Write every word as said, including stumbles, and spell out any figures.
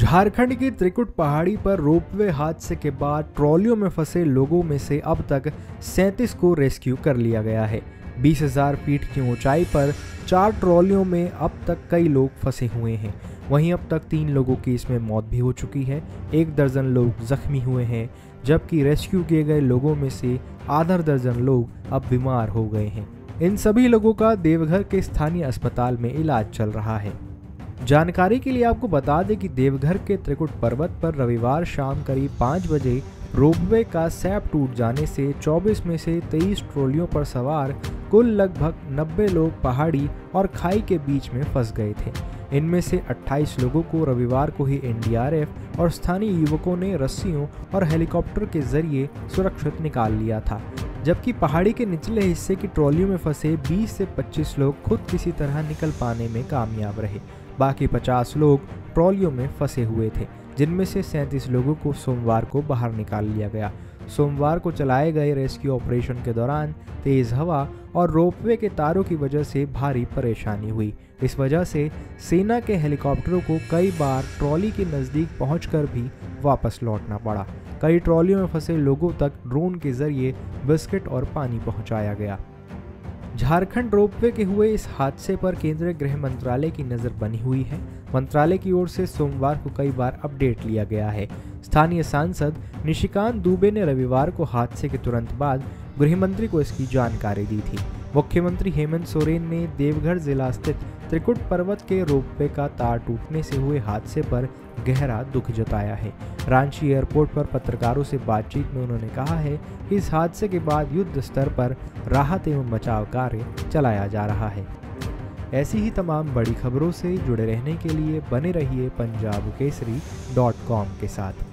झारखंड की त्रिकुट पहाड़ी पर रोपवे हादसे के बाद ट्रॉलियों में फंसे लोगों में से अब तक सैंतीस को रेस्क्यू कर लिया गया है। बीस हज़ार फीट की ऊंचाई पर चार ट्रॉलियों में अब तक कई लोग फंसे हुए हैं। वहीं अब तक तीन लोगों की इसमें मौत भी हो चुकी है, एक दर्जन लोग जख्मी हुए हैं, जबकि रेस्क्यू किए गए लोगों में से आधा दर्जन लोग अब बीमार हो गए हैं। इन सभी लोगों का देवघर के स्थानीय अस्पताल में इलाज चल रहा है। जानकारी के लिए आपको बता दें कि देवघर के त्रिकुट पर्वत पर रविवार शाम करीब पाँच बजे रोपवे का सैप टूट जाने से चौबीस में से तेईस ट्रॉलियों पर सवार कुल लगभग नब्बे लोग पहाड़ी और खाई के बीच में फंस गए थे। इनमें से अट्ठाईस लोगों को रविवार को ही एन डी आर एफ और स्थानीय युवकों ने रस्सियों और हेलीकॉप्टर के जरिए सुरक्षित निकाल लिया था, जबकि पहाड़ी के निचले हिस्से की ट्रॉलियों में फंसे बीस से पच्चीस लोग खुद किसी तरह निकल पाने में कामयाब रहे। बाकी पचास लोग ट्रॉलियों में फंसे हुए थे, जिनमें से सैंतीस लोगों को सोमवार को बाहर निकाल लिया गया। सोमवार को चलाए गए रेस्क्यू ऑपरेशन के दौरान तेज हवा और रोपवे के तारों की वजह से भारी परेशानी हुई। इस वजह से सेना के हेलीकॉप्टरों को कई बार ट्रॉली के नज़दीक पहुंचकर भी वापस लौटना पड़ा। कई ट्रॉलियों में फंसे लोगों तक ड्रोन के जरिए बिस्किट और पानी पहुँचाया गया। झारखंड रोपवे के हुए इस हादसे पर केंद्रीय गृह मंत्रालय की नज़र बनी हुई है। मंत्रालय की ओर से सोमवार को कई बार अपडेट लिया गया है। स्थानीय सांसद निशिकांत दुबे ने रविवार को हादसे के तुरंत बाद गृह मंत्री को इसकी जानकारी दी थी। मुख्यमंत्री हेमंत सोरेन ने देवघर जिला स्थित त्रिकुट पर्वत के रोपवे का तार टूटने से हुए हादसे पर गहरा दुख जताया है। रांची एयरपोर्ट पर पत्रकारों से बातचीत में उन्होंने कहा है कि इस हादसे के बाद युद्ध स्तर पर राहत एवं बचाव कार्य चलाया जा रहा है। ऐसी ही तमाम बड़ी खबरों से जुड़े रहने के लिए बने रहिए पंजाब केसरी डॉट कॉम के साथ।